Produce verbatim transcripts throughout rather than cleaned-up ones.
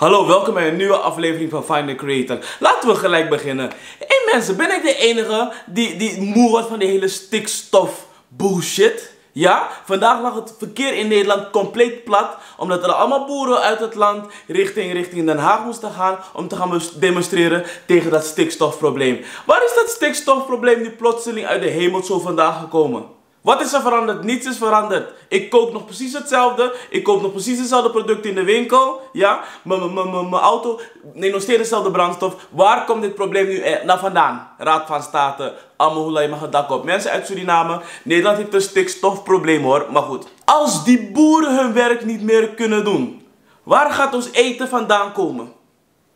Hallo, welkom bij een nieuwe aflevering van Find the Creator. Laten we gelijk beginnen. Hey mensen, ben ik de enige die, die moe wordt van die hele stikstof bullshit? Ja, vandaag lag het verkeer in Nederland compleet plat, omdat er allemaal boeren uit het land richting, richting Den Haag moesten gaan om te gaan demonstreren tegen dat stikstofprobleem. Waar is dat stikstofprobleem nu plotseling uit de hemel zo vandaag gekomen? Wat is er veranderd? Niets is veranderd. Ik koop nog precies hetzelfde. Ik koop nog precies dezelfde producten in de winkel. Ja, mijn auto neemt nog steeds dezelfde brandstof. Waar komt dit probleem nu naar vandaan? Raad van State, Amahula, je mag het dak op. Mensen uit Suriname, Nederland heeft een stikstofprobleem hoor. Maar goed, als die boeren hun werk niet meer kunnen doen, waar gaat ons eten vandaan komen?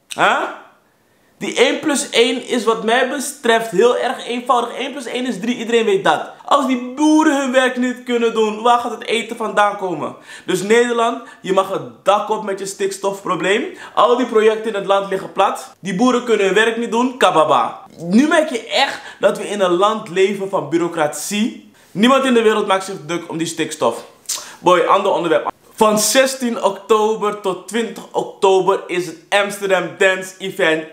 Huh? Die één plus één is wat mij betreft heel erg eenvoudig. één plus één is drie, iedereen weet dat. Als die boeren hun werk niet kunnen doen, waar gaat het eten vandaan komen? Dus Nederland, je mag het dak op met je stikstofprobleem. Al die projecten in het land liggen plat. Die boeren kunnen hun werk niet doen, kababa. Nu merk je echt dat we in een land leven van bureaucratie. Niemand in de wereld maakt zich druk om die stikstof. Boy, ander onderwerp. Van zestien oktober tot twintig oktober is het Amsterdam Dance Event.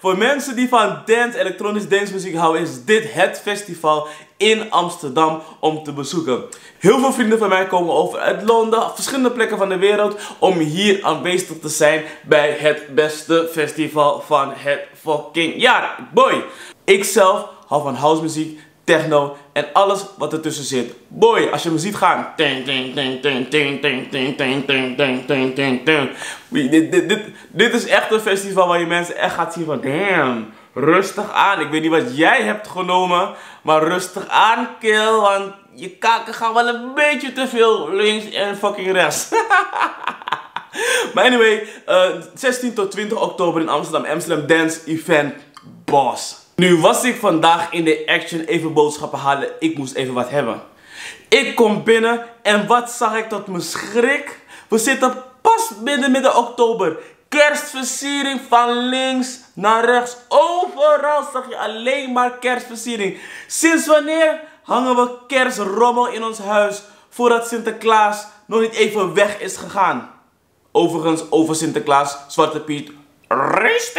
Voor mensen die van dance, elektronisch dancemuziek houden, is dit het festival in Amsterdam om te bezoeken. Heel veel vrienden van mij komen over uit Londen, verschillende plekken van de wereld, om hier aanwezig te zijn bij het beste festival van het fucking jaar. Boy! Ikzelf hou van housemuziek, techno en alles wat ertussen zit. Boy, als je me ziet gaan. Dit, dit, dit, dit is echt een festival waar je mensen echt gaat zien van damn, rustig aan. Ik weet niet wat jij hebt genomen, maar rustig aan, kill. Want je kaken gaan wel een beetje te veel links en fucking rechts. Maar anyway, uh, zestien tot twintig oktober in Amsterdam, Amsterdam Dance Event, boss. Nu was ik vandaag in de Action even boodschappen halen, ik moest even wat hebben. Ik kom binnen en wat zag ik tot mijn schrik? We zitten pas midden midden oktober. Kerstversiering van links naar rechts. Overal zag je alleen maar kerstversiering. Sinds wanneer hangen we kerstrommel in ons huis voordat Sinterklaas nog niet even weg is gegaan? Overigens over Sinterklaas, Zwarte Piet, racist!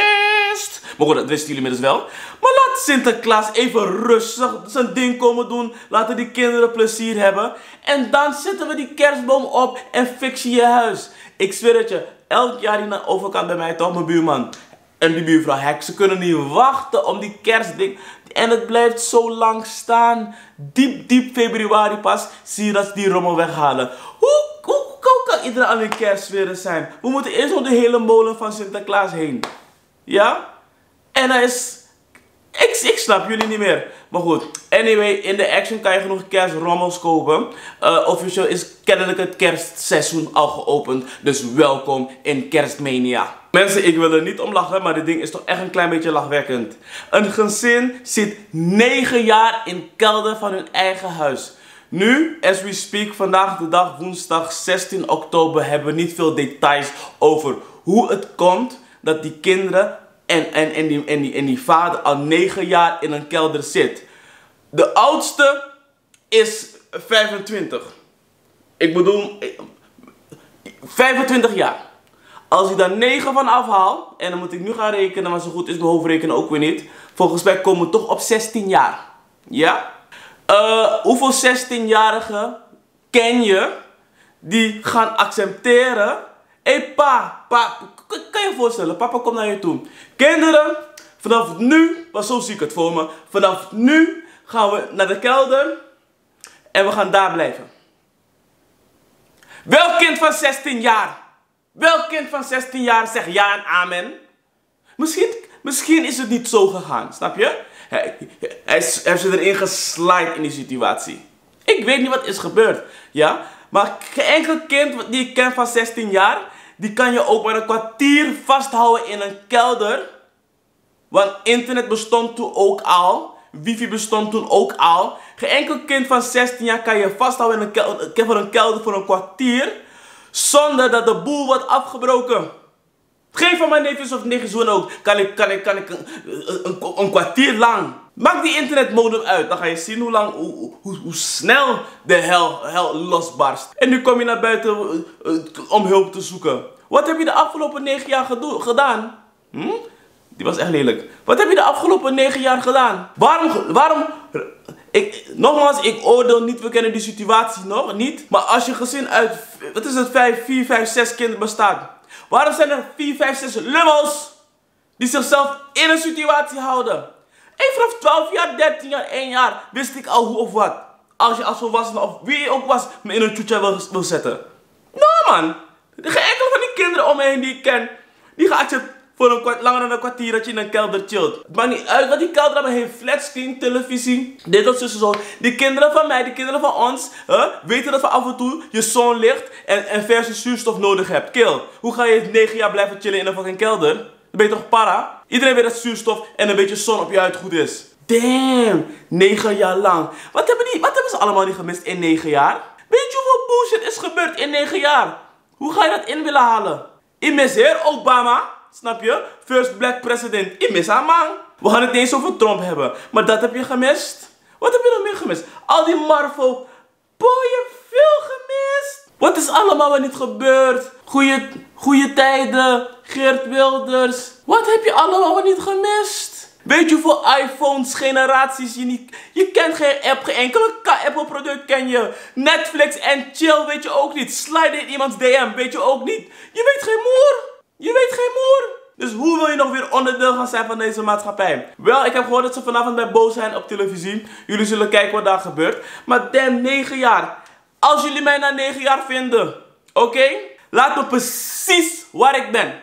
Maar goed, dat wisten jullie inmiddels wel. Maar laat Sinterklaas even rustig zijn ding komen doen. Laten die kinderen plezier hebben. En dan zetten we die kerstboom op en fix je je huis. Ik zweer het je, elk jaar hier naar overkant bij mij toch, mijn buurman. En die buurvrouw Hek, ze kunnen niet wachten om die kerstding. En het blijft zo lang staan. Diep, diep februari pas zie je dat ze die rommel weghalen. Hoe, hoe, hoe kan iedereen aan een kerstsfeer zijn? We moeten eerst door de hele molen van Sinterklaas heen. Ja? En hij is... Ik, ik snap jullie niet meer. Maar goed, anyway, in de Action kan je genoeg kerstrommels kopen. Uh, officieel is kennelijk het kerstseizoen al geopend. Dus welkom in Kerstmania. Mensen, ik wil er niet om lachen, maar dit ding is toch echt een klein beetje lachwekkend. Een gezin zit negen jaar in kelder van hun eigen huis. Nu, as we speak, vandaag de dag, woensdag zestien oktober, hebben we niet veel details over hoe het komt dat die kinderen... En, en, en, die, en, die, en die vader al negen jaar in een kelder zit. De oudste is vijfentwintig. Ik bedoel, vijfentwintig jaar. Als ik daar negen van afhaal, en dan moet ik nu gaan rekenen, maar zo goed is mijn hoofdrekenen ook weer niet. Volgens mij komen we toch op zestien jaar. Ja? Uh, hoeveel zestienjarigen ken je die gaan accepteren? Hé hey, pa, pa, kan je je voorstellen, papa komt naar je toe. Kinderen, vanaf nu, maar zo zie ik het voor me. Vanaf nu gaan we naar de kelder en we gaan daar blijven. Welk kind van zestien jaar? Welk kind van zestien jaar zegt ja en amen? Misschien, misschien is het niet zo gegaan, snap je? Hij, hij, hij is erin geslide in die situatie. Ik weet niet wat is gebeurd, ja? Maar geen enkel kind die ik ken van zestien jaar, die kan je ook maar een kwartier vasthouden in een kelder. Want internet bestond toen ook al. Wifi bestond toen ook al. Geen enkel kind van zestien jaar kan je vasthouden in een kelder, van een kelder voor een kwartier. Zonder dat de boel wordt afgebroken. Geen van mijn neefjes of nichtjes hoe dan ook. Kan ik, kan ik, kan ik een, een, een kwartier lang. Maak die internetmodem uit. Dan ga je zien hoe lang, hoe, hoe, hoe snel de hel, hel losbarst. En nu kom je naar buiten om hulp te zoeken. Wat heb je de afgelopen negen jaar gedaan? Hm? Die was echt lelijk. Wat heb je de afgelopen negen jaar gedaan? Waarom, waarom... Ik, nogmaals, ik oordeel niet, we kennen die situatie nog niet. Maar als je gezin uit, wat is het, vier, vijf, zes kinderen bestaat. Waarom zijn er vier, vijf, zes lummels die zichzelf in een situatie houden? En vanaf twaalf jaar, dertien jaar, één jaar wist ik al hoe of wat. Als je als volwassene of wie je ook was, me in een tjoetja wil, wil zetten. Nou man, geen enkele van die kinderen om me heen die ik ken, die gaat je... Voor een kwart, langer dan een kwartier dat je in een kelder chillt. Het maakt niet uit dat die kelder allemaal heeft. Flatscreen, televisie, dit of zus en zo. Die kinderen van mij, die kinderen van ons, huh, weten dat we af en toe je zon ligt en, en verse zuurstof nodig hebt. Kill. Hoe ga je negen jaar blijven chillen in een fucking kelder? Dan ben je toch para? Iedereen weet dat zuurstof en een beetje zon op je huid goed is. Damn, negen jaar lang. Wat hebben, die, wat hebben ze allemaal niet gemist in negen jaar? Weet je hoeveel bullshit is gebeurd in negen jaar? Hoe ga je dat in willen halen? Ik miseer Obama. Snap je? First black president. Ik mis haar man. We gaan het eens over Trump hebben. Maar dat heb je gemist. Wat heb je nog meer gemist? Al die Marvel. Boy, je hebt veel gemist. Wat is allemaal wat niet gebeurd? Goeie, goeie tijden. Geert Wilders. Wat heb je allemaal wat niet gemist? Weet je hoeveel iPhones, generaties je niet... Je kent geen app, geen enkele Apple product ken je. Netflix en chill weet je ook niet. Slide in iemands D M weet je ook niet. Je weet geen moer. Je weet geen moer! Dus hoe wil je nog weer onderdeel gaan zijn van deze maatschappij? Wel, ik heb gehoord dat ze vanavond bij Boos zijn op televisie. Jullie zullen kijken wat daar gebeurt. Maar damn, negen jaar. Als jullie mij na negen jaar vinden, oké? Okay? Laat me precies waar ik ben.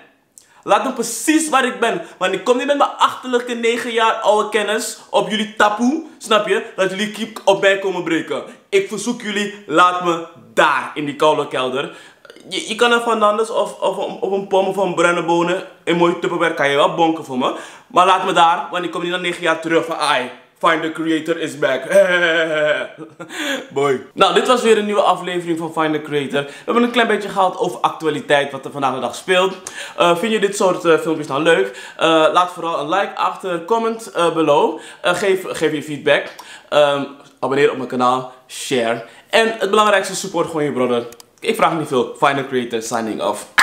Laat me precies waar ik ben. Want ik kom niet met mijn achterlijke negen jaar oude kennis op jullie tapoe. Snap je? Dat jullie keep op mij komen breken. Ik verzoek jullie, laat me daar in die koude kelder. Je, je kan er van anders of, of, of, of een pom of een bruine bonen, een mooi tupperware kan je wel bonken voor me. Maar laat me daar, want ik kom niet na negen jaar terug van ai, Find the Creator is back. Boy. Nou, dit was weer een nieuwe aflevering van Find the Creator. We hebben een klein beetje gehad over actualiteit, wat er vandaag de dag speelt. Uh, vind je dit soort uh, filmpjes nou leuk? Uh, laat vooral een like achter, comment uh, below. Uh, geef, geef je feedback. Um, abonneer op mijn kanaal, share. En het belangrijkste, support gewoon je brother. Ik vraag niet veel. Find the Creator, signing off.